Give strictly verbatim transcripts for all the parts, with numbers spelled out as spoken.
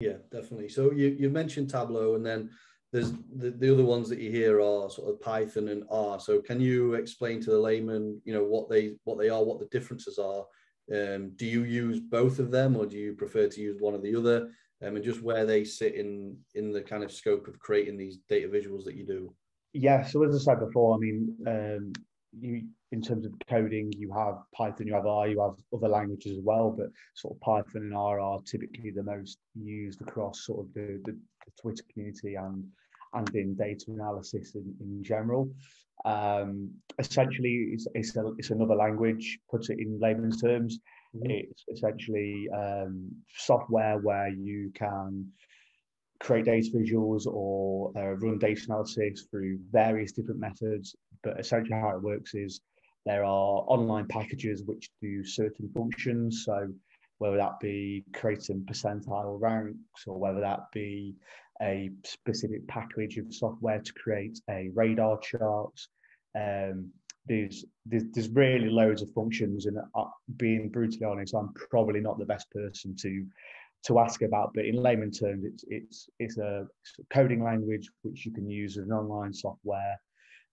Yeah, definitely. So you, you mentioned Tableau, and then there's the, the other ones that you hear are sort of Python and R. So can you explain to the layman, you know, what they what they are, what the differences are? Um, do you use both of them, or do you prefer to use one or the other? Um, and just where they sit in in the kind of scope of creating these data visuals that you do? Yeah, so as I said before, I mean, um, you in terms of coding, you have Python, you have R, you have other languages as well, but sort of Python and R are typically the most used across sort of the, the, the Twitter community and and in data analysis in, in general. Um, essentially, it's it's, a, it's another language, put it in layman's terms. Mm-hmm. It's essentially um, software where you can create data visuals or uh, run data analysis through various different methods. But essentially how it works is there are online packages which do certain functions. So whether that be creating percentile ranks, or whether that be a specific package of software to create a radar chart, um, There's, there's, there's really loads of functions, and uh, being brutally honest, I'm probably not the best person to to ask about, but in layman terms, it's it's it's a coding language which you can use as an online software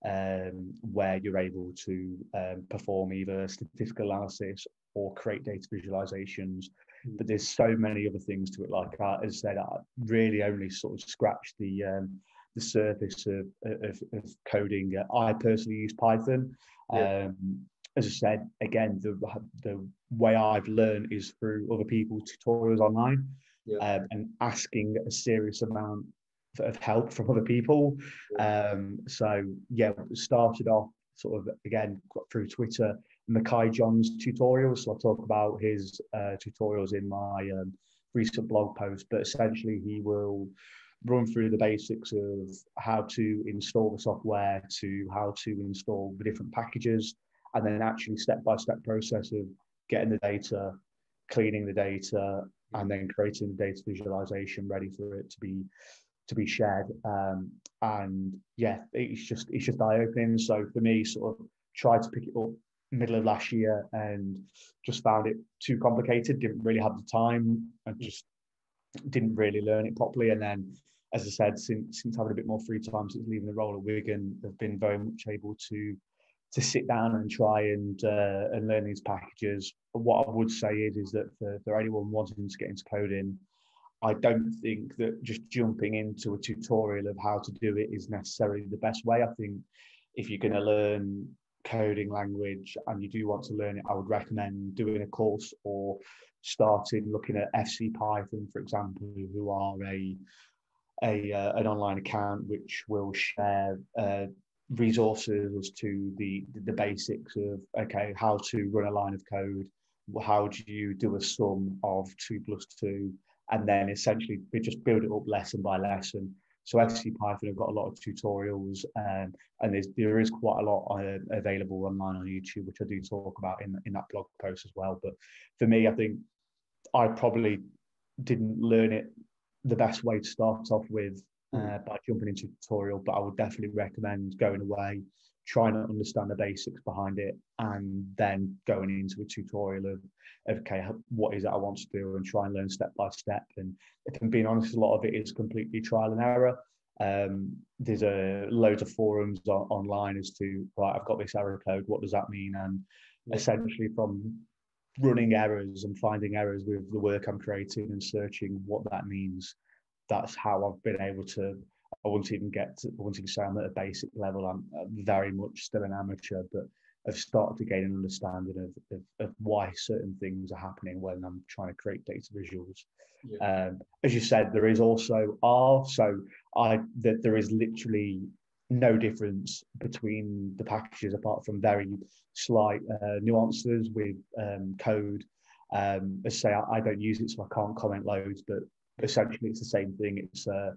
um, where you're able to um, perform either statistical analysis or create data visualizations. Mm-hmm. But there's so many other things to it. Like I, as I said, I really only sort of scratched the um, the surface of, of, of coding. Uh, I personally use Python. Yeah. Um, as I said, again, the the way I've learned is through other people's tutorials online. Yeah. Um, and asking a serious amount of help from other people. Yeah. Um, so yeah, started off sort of, again, through Twitter, McKay Johns tutorials. So I'll talk about his uh, tutorials in my um, recent blog post, but essentially he will run through the basics of how to install the software, to how to install the different packages, and then actually step-by-step process of getting the data, cleaning the data, and then creating the data visualization ready for it to be to be shared. Um, and yeah, it's just it's just eye-opening. So for me, sort of tried to pick it up middle of last year and just found it too complicated, didn't really have the time, and just didn't really learn it properly. And then, as I said, since since having a bit more free time since leaving the role at Wigan, I've been very much able to to sit down and try and uh, and learn these packages. But what I would say is is that for, for anyone wanting to get into coding, I don't think that just jumping into a tutorial of how to do it is necessarily the best way. I think if you're going to learn coding language and you do want to learn it, I would recommend doing a course or starting looking at F C Python, for example, who are a a uh, an online account which will share uh, resources as to the the basics of, okay, how to run a line of code, how do you do a sum of two plus two, and then essentially we just build it up lesson by lesson. So F C Python have got a lot of tutorials, um, and there's, there is quite a lot uh, available online on YouTube, which I do talk about in, in that blog post as well. But for me, I think I probably didn't learn it the best way to start off with uh, by jumping into a tutorial, but I would definitely recommend going away, trying to understand the basics behind it, and then going into a tutorial of, of okay, what is it I want to do, and try and learn step by step. And if I'm being honest, a lot of it is completely trial and error. Um, there's a loads of forums on, online as to, right, I've got this error code, what does that mean? And essentially from running errors and finding errors with the work I'm creating and searching what that means, that's how I've been able to, I wouldn't even get to, I wouldn't even say I'm at a basic level, I'm very much still an amateur, but I've started to gain an understanding of, of, of why certain things are happening when I'm trying to create data visuals. Yeah. Um, as you said, there is also R, so I that there is literally no difference between the packages apart from very slight uh, nuances with um, code. Um, as I say, I, I don't use it, so I can't comment loads, but essentially it's the same thing. It's uh,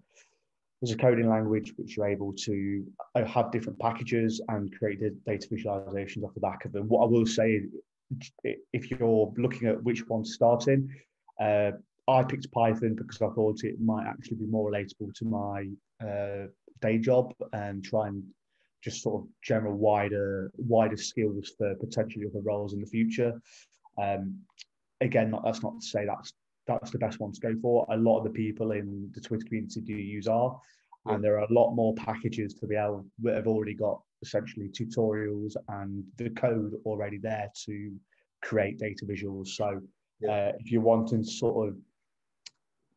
There's a coding language which you're able to have different packages and create data visualizations off the back of them. What I will say, if you're looking at which one to start in, uh, I picked Python because I thought it might actually be more relatable to my uh, day job and try and just sort of general wider, wider skills for potentially other roles in the future. Um, again, not, that's not to say that's that's the best one to go for. A lot of the people in the Twitter community do use R, yeah. and there are a lot more packages to be able that have already got essentially tutorials and the code already there to create data visuals. So yeah. uh, if you're wanting to sort of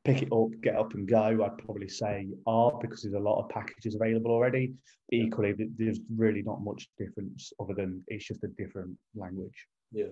pick it up, get up and go, I'd probably say R, because there's a lot of packages available already. Equally, there's really not much difference other than it's just a different language. Yeah,